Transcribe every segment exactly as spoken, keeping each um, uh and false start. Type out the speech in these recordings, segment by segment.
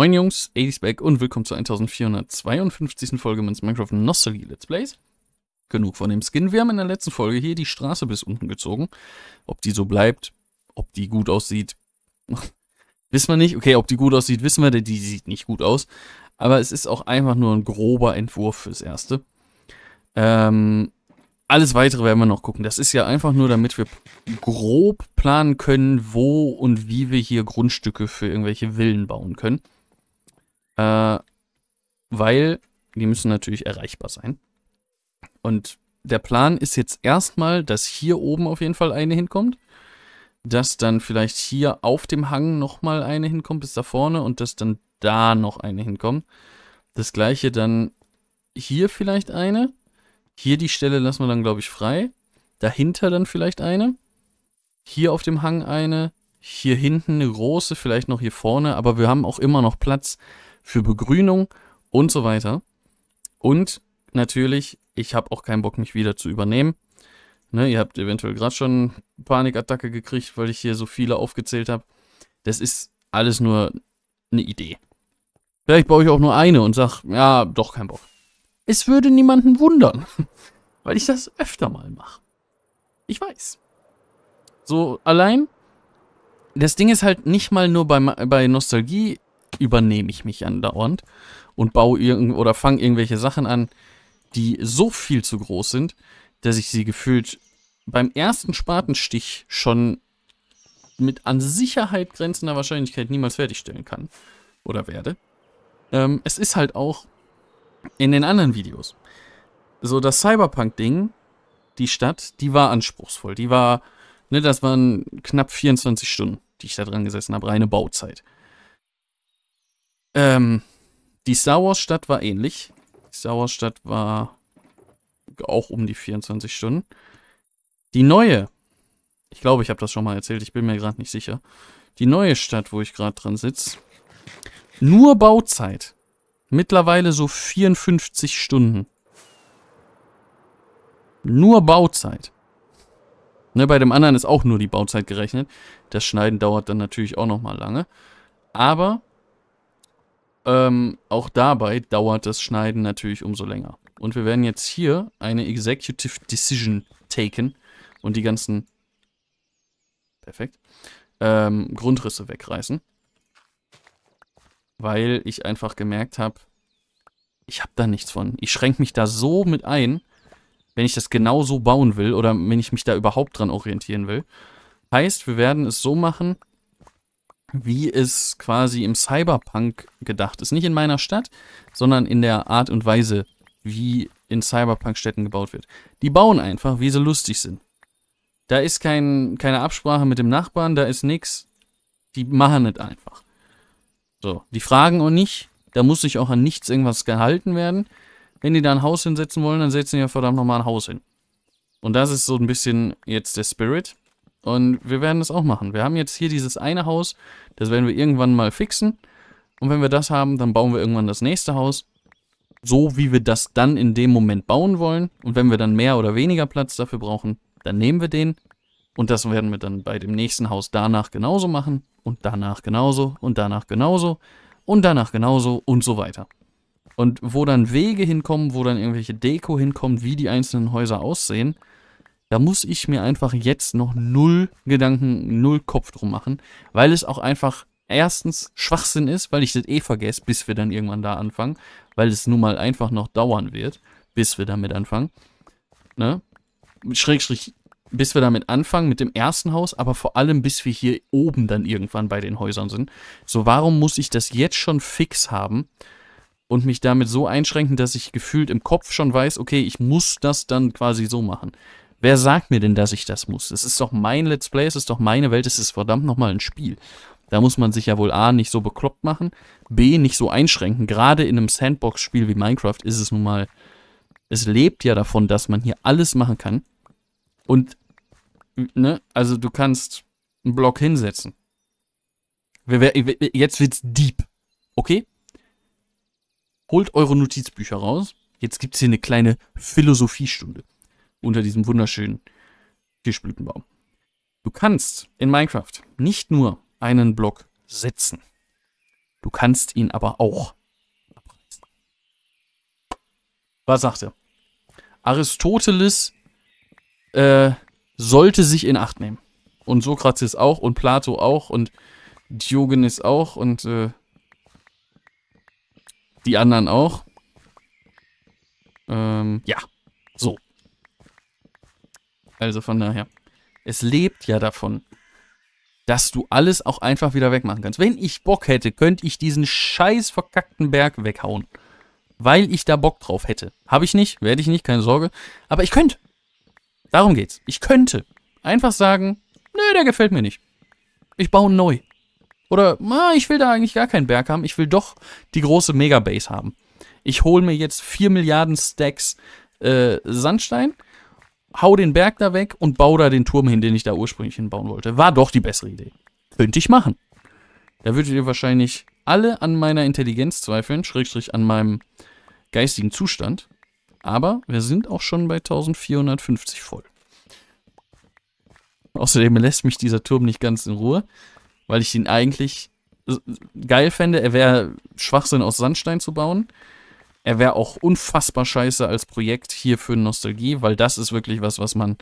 Moin Jungs, eighties back und willkommen zur vierzehnhundertzweiundfünfzigsten Folge meines Minecraft Nostalgie Let's Plays. Genug von dem Skin. Wir haben in der letzten Folge hier die Straße bis unten gezogen. Ob die so bleibt, ob die gut aussieht, wissen wir nicht. Okay, ob die gut aussieht, wissen wir, denn die sieht nicht gut aus. Aber es ist auch einfach nur ein grober Entwurf fürs Erste. Ähm, alles Weitere werden wir noch gucken. Das ist ja einfach nur, damit wir grob planen können, wo und wie wir hier Grundstücke für irgendwelche Villen bauen können. Äh, weil die müssen natürlich erreichbar sein. Und der Plan ist jetzt erstmal, dass hier oben auf jeden Fall eine hinkommt. Dass dann vielleicht hier auf dem Hang nochmal eine hinkommt bis da vorne und dass dann da noch eine hinkommt. Das gleiche dann hier vielleicht eine. Hier die Stelle lassen wir dann, glaube ich, frei. Dahinter dann vielleicht eine. Hier auf dem Hang eine. Hier hinten eine große, vielleicht noch hier vorne. Aber wir haben auch immer noch Platz für Begrünung und so weiter. Und natürlich, ich habe auch keinen Bock, mich wieder zu übernehmen. Ne, ihr habt eventuell gerade schon Panikattacke gekriegt, weil ich hier so viele aufgezählt habe. Das ist alles nur eine Idee. Vielleicht baue ich auch nur eine und sage, ja, doch, kein Bock. Es würde niemanden wundern, weil ich das öfter mal mache. Ich weiß. So, allein, das Ding ist halt nicht mal nur bei, bei Nostalgie übernehme ich mich andauernd und baue irgend oder fange irgendwelche Sachen an, die so viel zu groß sind, dass ich sie gefühlt beim ersten Spatenstich schon mit an Sicherheit grenzender Wahrscheinlichkeit niemals fertigstellen kann oder werde. Ähm, es ist halt auch in den anderen Videos. So, das Cyberpunk-Ding, die Stadt, die war anspruchsvoll. Die war, ne, das waren knapp vierundzwanzig Stunden, die ich da dran gesessen habe, reine Bauzeit. Ähm, die Star Wars-Stadt war ähnlich. Die Star Wars-Stadt war auch um die vierundzwanzig Stunden. Die neue, ich glaube, ich habe das schon mal erzählt, ich bin mir gerade nicht sicher. Die neue Stadt, wo ich gerade dran sitze, nur Bauzeit. Mittlerweile so vierundfünfzig Stunden. Nur Bauzeit. Ne, bei dem anderen ist auch nur die Bauzeit gerechnet. Das Schneiden dauert dann natürlich auch nochmal lange. Aber ähm, auch dabei dauert das Schneiden natürlich umso länger. Und wir werden jetzt hier eine Executive Decision taken und die ganzen perfekt ähm, Grundrisse wegreißen. Weil ich einfach gemerkt habe, ich habe da nichts von. Ich schränke mich da so mit ein, wenn ich das genau so bauen will oder wenn ich mich da überhaupt dran orientieren will. Heißt, wir werden es so machen, wie es quasi im Cyberpunk gedacht ist. Nicht in meiner Stadt, sondern in der Art und Weise, wie in Cyberpunk-Städten gebaut wird. Die bauen einfach, wie sie lustig sind. Da ist kein, keine Absprache mit dem Nachbarn, da ist nix. Die machen es einfach. So, die fragen auch nicht. Da muss sich auch an nichts irgendwas gehalten werden. Wenn die da ein Haus hinsetzen wollen, dann setzen die ja verdammt nochmal ein Haus hin. Und das ist so ein bisschen jetzt der Spirit. Und wir werden das auch machen. Wir haben jetzt hier dieses eine Haus, das werden wir irgendwann mal fixen. Und wenn wir das haben, dann bauen wir irgendwann das nächste Haus. So, wie wir das dann in dem Moment bauen wollen. Und wenn wir dann mehr oder weniger Platz dafür brauchen, dann nehmen wir den. Und das werden wir dann bei dem nächsten Haus danach genauso machen. Und danach genauso. Und danach genauso. Und danach genauso. Und so weiter. Und wo dann Wege hinkommen, wo dann irgendwelche Deko hinkommt, wie die einzelnen Häuser aussehen, da muss ich mir einfach jetzt noch null Gedanken, null Kopf drum machen. Weil es auch einfach erstens Schwachsinn ist, weil ich das eh vergesse, bis wir dann irgendwann da anfangen, weil es nun mal einfach noch dauern wird, bis wir damit anfangen. Ne? Schrägstrich, bis wir damit anfangen, mit dem ersten Haus, aber vor allem, bis wir hier oben dann irgendwann bei den Häusern sind. So, warum muss ich das jetzt schon fix haben und mich damit so einschränken, dass ich gefühlt im Kopf schon weiß, okay, ich muss das dann quasi so machen. Wer sagt mir denn, dass ich das muss? Es ist doch mein Let's Play, es ist doch meine Welt, es ist verdammt nochmal ein Spiel. Da muss man sich ja wohl A, nicht so bekloppt machen, B, nicht so einschränken. Gerade in einem Sandbox-Spiel wie Minecraft ist es nun mal, es lebt ja davon, dass man hier alles machen kann. Und, ne, also du kannst einen Block hinsetzen. Jetzt wird's deep, okay? Holt eure Notizbücher raus. Jetzt gibt's hier eine kleine Philosophiestunde unter diesem wunderschönen Kirschblütenbaum. Du kannst in Minecraft nicht nur einen Block setzen. Du kannst ihn aber auch abreißen. Was sagt er? Aristoteles äh, sollte sich in Acht nehmen. Und Sokrates auch und Plato auch und Diogenes auch und äh, die anderen auch. Ähm, ja, so. Also von daher. Es lebt ja davon, dass du alles auch einfach wieder wegmachen kannst. Wenn ich Bock hätte, könnte ich diesen scheiß verkackten Berg weghauen. Weil ich da Bock drauf hätte. Habe ich nicht, werde ich nicht, keine Sorge. Aber ich könnte. Darum geht's. Ich könnte einfach sagen, nö, der gefällt mir nicht. Ich baue neu. Oder, ah, ich will da eigentlich gar keinen Berg haben. Ich will doch die große Megabase haben. Ich hole mir jetzt vier Milliarden Stacks äh, Sandstein, hau den Berg da weg und baue da den Turm hin, den ich da ursprünglich hinbauen wollte. War doch die bessere Idee. Könnte ich machen. Da würdet ihr wahrscheinlich alle an meiner Intelligenz zweifeln, Schrägstrich an meinem geistigen Zustand. Aber wir sind auch schon bei eintausendvierhundertfünfzig voll. Außerdem lässt mich dieser Turm nicht ganz in Ruhe, weil ich ihn eigentlich geil fände. Er wäre Schwachsinn, aus Sandstein zu bauen. Er wäre auch unfassbar scheiße als Projekt hier für Nostalgie, weil das ist wirklich was, was man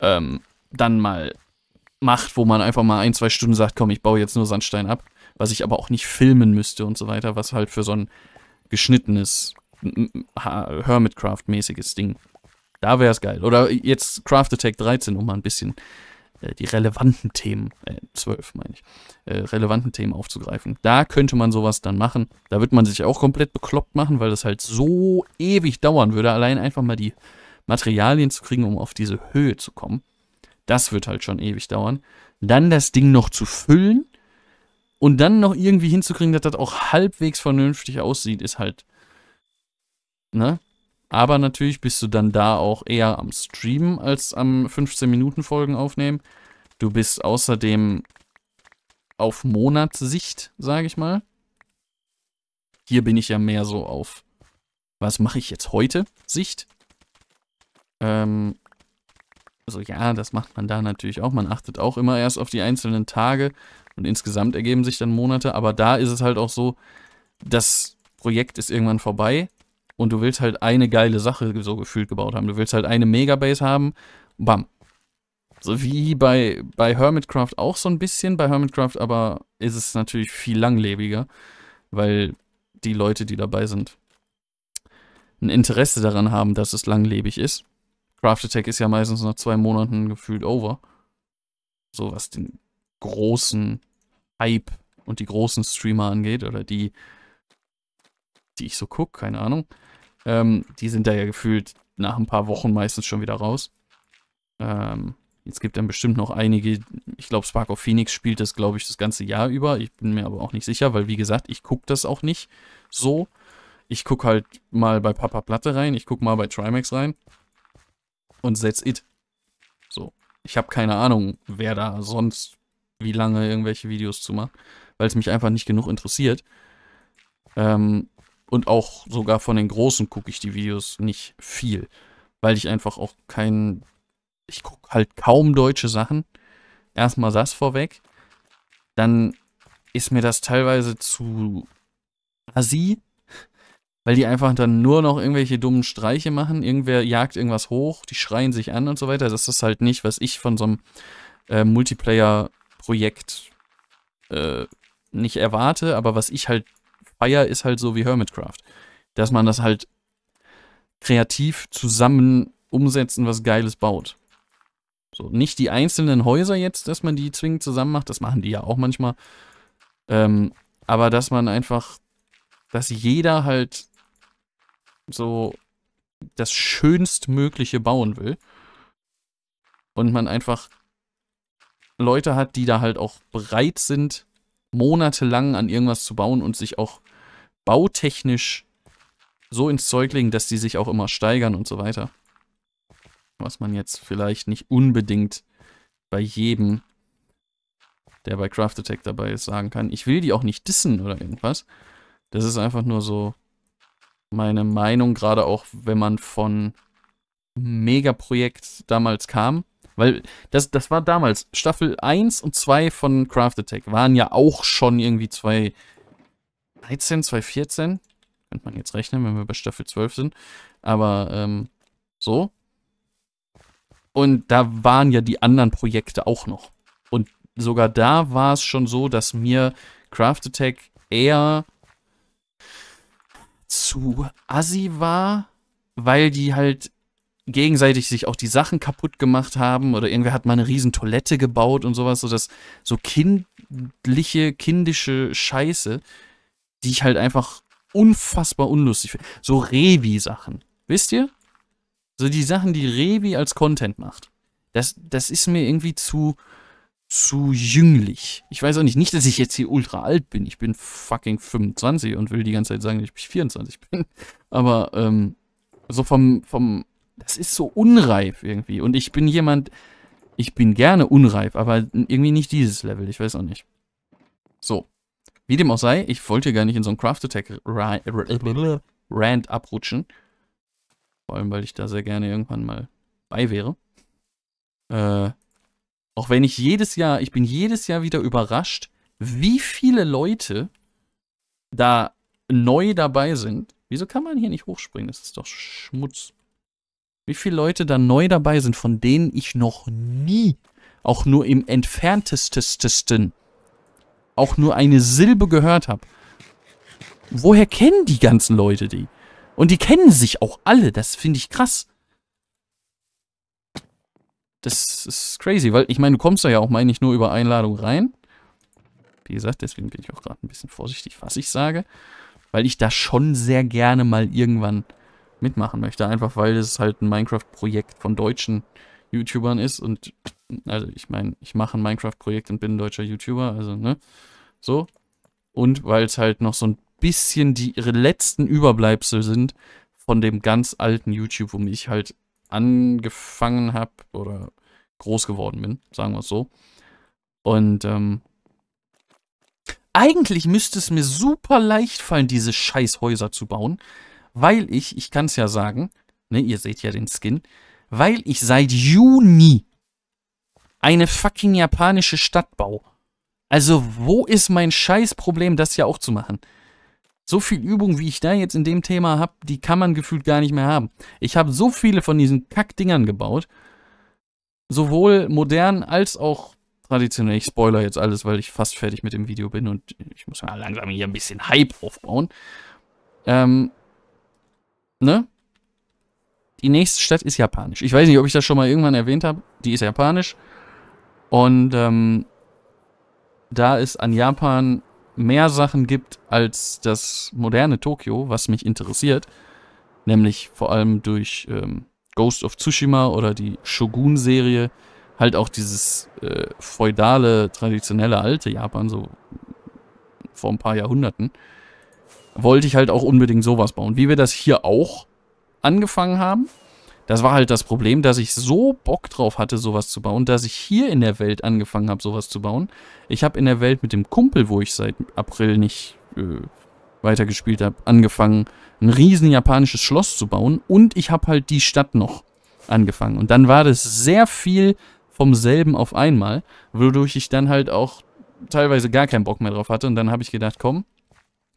ähm, dann mal macht, wo man einfach mal ein, zwei Stunden sagt, komm, ich baue jetzt nur Sandstein ab, was ich aber auch nicht filmen müsste und so weiter, was halt für so ein geschnittenes Hermitcraft-mäßiges Ding. Da wäre es geil. Oder jetzt Craft Attack dreizehn, um mal ein bisschen äh, die relevanten Themen, äh, zwölf meine ich, äh, relevanten Themen aufzugreifen. Da könnte man sowas dann machen. Da wird man sich auch komplett bekloppt machen, weil das halt so ewig dauern würde, allein einfach mal die Materialien zu kriegen, um auf diese Höhe zu kommen. Das wird halt schon ewig dauern. Dann das Ding noch zu füllen und dann noch irgendwie hinzukriegen, dass das auch halbwegs vernünftig aussieht, ist halt, ne? Aber natürlich bist du dann da auch eher am Streamen als am fünfzehn Minuten Folgen aufnehmen. Du bist außerdem auf Monatssicht, sage ich mal. Hier bin ich ja mehr so auf, was mache ich jetzt heute, Sicht. Ähm, also ja, das macht man da natürlich auch. Man achtet auch immer erst auf die einzelnen Tage und insgesamt ergeben sich dann Monate. Aber da ist es halt auch so, das Projekt ist irgendwann vorbei. Und du willst halt eine geile Sache so gefühlt gebaut haben. Du willst halt eine Megabase haben. Bam. So wie bei, bei Hermitcraft auch so ein bisschen. Bei Hermitcraft aber ist es natürlich viel langlebiger, weil die Leute, die dabei sind, ein Interesse daran haben, dass es langlebig ist. Craft Attack ist ja meistens nach zwei Monaten gefühlt over. So was den großen Hype und die großen Streamer angeht oder die... die ich so gucke, keine Ahnung, ähm, die sind da ja gefühlt nach ein paar Wochen meistens schon wieder raus. Ähm, jetzt gibt es dann bestimmt noch einige, ich glaube Sparko Phoenix spielt das, glaube ich, das ganze Jahr über. Ich bin mir aber auch nicht sicher, weil wie gesagt, ich gucke das auch nicht so. Ich gucke halt mal bei Papa Platte rein, ich gucke mal bei Trimax rein und that's it. So, ich habe keine Ahnung, wer da sonst wie lange irgendwelche Videos zu macht, weil es mich einfach nicht genug interessiert. Ähm, Und auch sogar von den Großen gucke ich die Videos nicht viel. Weil ich einfach auch kein... Ich gucke halt kaum deutsche Sachen. Erstmal das vorweg. Dann ist mir das teilweise zu assi. Weil die einfach dann nur noch irgendwelche dummen Streiche machen. Irgendwer jagt irgendwas hoch. Die schreien sich an und so weiter. Das ist halt nicht, was ich von so einem äh, Multiplayer-Projekt äh, nicht erwarte. Aber was ich halt... Fire ist halt so wie Hermitcraft, dass man das halt kreativ zusammen umsetzen, was Geiles baut. So, nicht die einzelnen Häuser jetzt, dass man die zwingend zusammen macht, das machen die ja auch manchmal, ähm, aber dass man einfach, dass jeder halt so das Schönstmögliche bauen will und man einfach Leute hat, die da halt auch bereit sind, monatelang an irgendwas zu bauen und sich auch bautechnisch so ins Zeug legen, dass die sich auch immer steigern und so weiter. Was man jetzt vielleicht nicht unbedingt bei jedem, der bei Craft Attack dabei ist, sagen kann. Ich will die auch nicht dissen oder irgendwas. Das ist einfach nur so meine Meinung, gerade auch wenn man von Megaprojekt damals kam. Weil das, das war damals, Staffel eins und zwei von Craft Attack waren ja auch schon irgendwie zwei zweitausenddreizehn, zweitausendvierzehn. Könnte man jetzt rechnen, wenn wir bei Staffel zwölf sind. Aber ähm, so. Und da waren ja die anderen Projekte auch noch. Und sogar da war es schon so, dass mir Craft Attack eher zu assi war, weil die halt gegenseitig sich auch die Sachen kaputt gemacht haben oder irgendwer hat mal eine riesen Toilette gebaut und sowas, so dass so kindliche, kindische Scheiße, die ich halt einfach unfassbar unlustig finde. So Revi-Sachen, wisst ihr? So die Sachen, die Revi als Content macht. Das, das ist mir irgendwie zu, zu jünglich. Ich weiß auch nicht, nicht, dass ich jetzt hier ultra alt bin. Ich bin fucking fünfundzwanzig und will die ganze Zeit sagen, dass ich vierundzwanzig bin. Aber ähm, so vom, vom, das ist so unreif irgendwie. Und ich bin jemand, ich bin gerne unreif, aber irgendwie nicht dieses Level. Ich weiß auch nicht. So. Wie dem auch sei, ich wollte gar nicht in so einen Craft Attack Rant abrutschen. Vor allem, weil ich da sehr gerne irgendwann mal bei wäre. Äh, auch wenn ich jedes Jahr, ich bin jedes Jahr wieder überrascht, wie viele Leute da neu dabei sind. Wieso kann man hier nicht hochspringen? Das ist doch Schmutz. Wie viele Leute da neu dabei sind, von denen ich noch nie, auch nur im entferntesten, auch nur eine Silbe gehört habe. Woher kennen die ganzen Leute die? Und die kennen sich auch alle, das finde ich krass. Das ist crazy, weil ich meine, du kommst da ja auch, meine ich, nur über Einladung rein. Wie gesagt, deswegen bin ich auch gerade ein bisschen vorsichtig, was ich sage. Weil ich da schon sehr gerne mal irgendwann mitmachen möchte. Einfach weil es halt ein Minecraft-Projekt von deutschen YouTubern ist. Und, also ich meine, ich mache ein Minecraft-Projekt und bin ein deutscher YouTuber, also, ne? So. Und weil es halt noch so ein bisschen die ihre letzten Überbleibsel sind von dem ganz alten YouTube, womit ich halt angefangen habe oder groß geworden bin, sagen wir es so. Und ähm, eigentlich müsste es mir super leicht fallen, diese Scheißhäuser zu bauen, weil ich, ich kann es ja sagen, ne, ihr seht ja den Skin, weil ich seit Juni eine fucking japanische Stadt baue. Also wo ist mein Scheißproblem, das ja auch zu machen? So viel Übung, wie ich da jetzt in dem Thema habe, die kann man gefühlt gar nicht mehr haben. Ich habe so viele von diesen Kackdingern gebaut. Sowohl modern als auch traditionell. Ich spoilere jetzt alles, weil ich fast fertig mit dem Video bin und ich muss mal langsam hier ein bisschen Hype aufbauen. Ähm, ne? Die nächste Stadt ist japanisch. Ich weiß nicht, ob ich das schon mal irgendwann erwähnt habe. Die ist japanisch. Und ähm, da ist an Japan mehr Sachen gibt als das moderne Tokio, was mich interessiert, nämlich vor allem durch ähm, Ghost of Tsushima oder die Shogun-Serie, halt auch dieses äh, feudale, traditionelle, alte Japan, so vor ein paar Jahrhunderten, wollte ich halt auch unbedingt sowas bauen. Wie wir das hier auch angefangen haben, das war halt das Problem, dass ich so Bock drauf hatte, sowas zu bauen, dass ich hier in der Welt angefangen habe, sowas zu bauen. Ich habe in der Welt mit dem Kumpel, wo ich seit April nicht äh, weitergespielt habe, angefangen, ein riesen japanisches Schloss zu bauen. Und ich habe halt die Stadt noch angefangen. Und dann war das sehr viel vom selben auf einmal, wodurch ich dann halt auch teilweise gar keinen Bock mehr drauf hatte. Und dann habe ich gedacht, komm,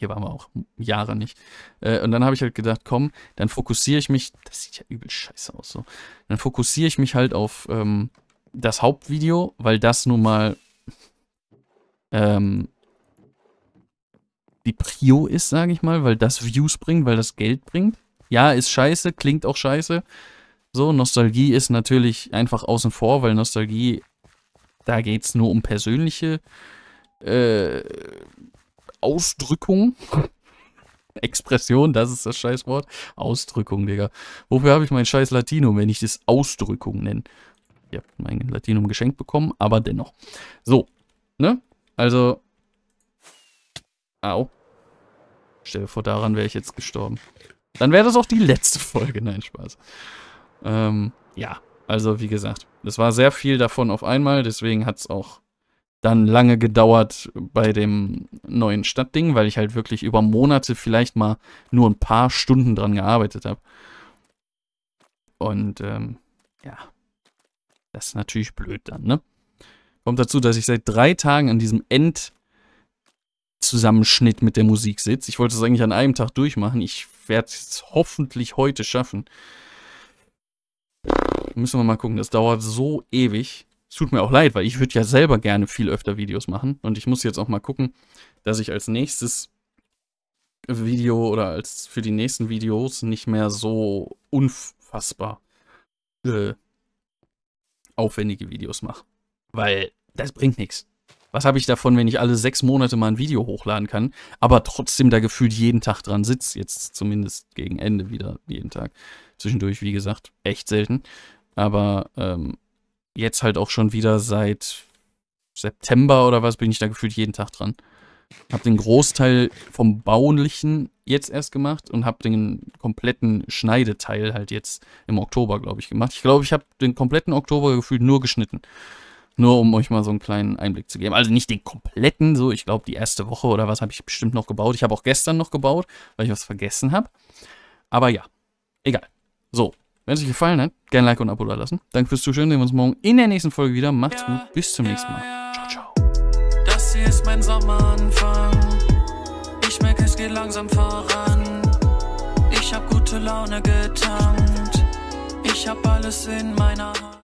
hier waren wir auch Jahre nicht. Äh, und dann habe ich halt gedacht, komm, dann fokussiere ich mich, das sieht ja übel scheiße aus, so. Dann fokussiere ich mich halt auf ähm, das Hauptvideo, weil das nun mal ähm, die Prio ist, sage ich mal, weil das Views bringt, weil das Geld bringt. Ja, ist scheiße, klingt auch scheiße. So, Nostalgie ist natürlich einfach außen vor, weil Nostalgie, da geht es nur um persönliche äh, Ausdrückung. Expression, das ist das Scheißwort. Ausdrückung, Digga. Wofür habe ich mein scheiß Latinum, wenn ich das Ausdrückung nenne? Ich habe mein Latinum geschenkt bekommen, aber dennoch. So, ne? Also. Au. Stell dir vor, daran wäre ich jetzt gestorben. Dann wäre das auch die letzte Folge. Nein, Spaß. Ähm, ja, also wie gesagt, das war sehr viel davon auf einmal, deswegen hat es auch dann lange gedauert bei dem neuen Stadtding, weil ich halt wirklich über Monate vielleicht mal nur ein paar Stunden dran gearbeitet habe. Und ähm, ja, das ist natürlich blöd dann, ne? Kommt dazu, dass ich seit drei Tagen an diesem End Zusammenschnitt mit der Musik sitzt. Ich wollte es eigentlich an einem Tag durchmachen. Ich werde es hoffentlich heute schaffen. Müssen wir mal gucken. Das dauert so ewig. Es tut mir auch leid, weil ich würde ja selber gerne viel öfter Videos machen. Und ich muss jetzt auch mal gucken, dass ich als nächstes Video oder als für die nächsten Videos nicht mehr so unfassbar äh, aufwendige Videos mache. Weil das bringt nichts. Was habe ich davon, wenn ich alle sechs Monate mal ein Video hochladen kann, aber trotzdem da gefühlt jeden Tag dran sitze, jetzt zumindest gegen Ende wieder jeden Tag. Zwischendurch, wie gesagt, echt selten. Aber ähm, jetzt halt auch schon wieder seit September oder was bin ich da gefühlt jeden Tag dran. Habe den Großteil vom Baulichen jetzt erst gemacht und habe den kompletten Schneideteil halt jetzt im Oktober, glaube ich, gemacht. Ich glaube, ich habe den kompletten Oktober gefühlt nur geschnitten. Nur um euch mal so einen kleinen Einblick zu geben. Also nicht den kompletten, so ich glaube die erste Woche oder was habe ich bestimmt noch gebaut. Ich habe auch gestern noch gebaut, weil ich was vergessen habe. Aber ja, egal. So, wenn es euch gefallen hat, gerne Like und Abo da lassen. Danke fürs Zuschauen, sehen wir uns morgen in der nächsten Folge wieder. Macht's gut, bis zum nächsten Mal. Ciao, ciao. Das hier ist mein Sommeranfang. Ich merke, es geht langsam voran. Ich habe gute Laune getankt. Ich habe alles in meiner Hand.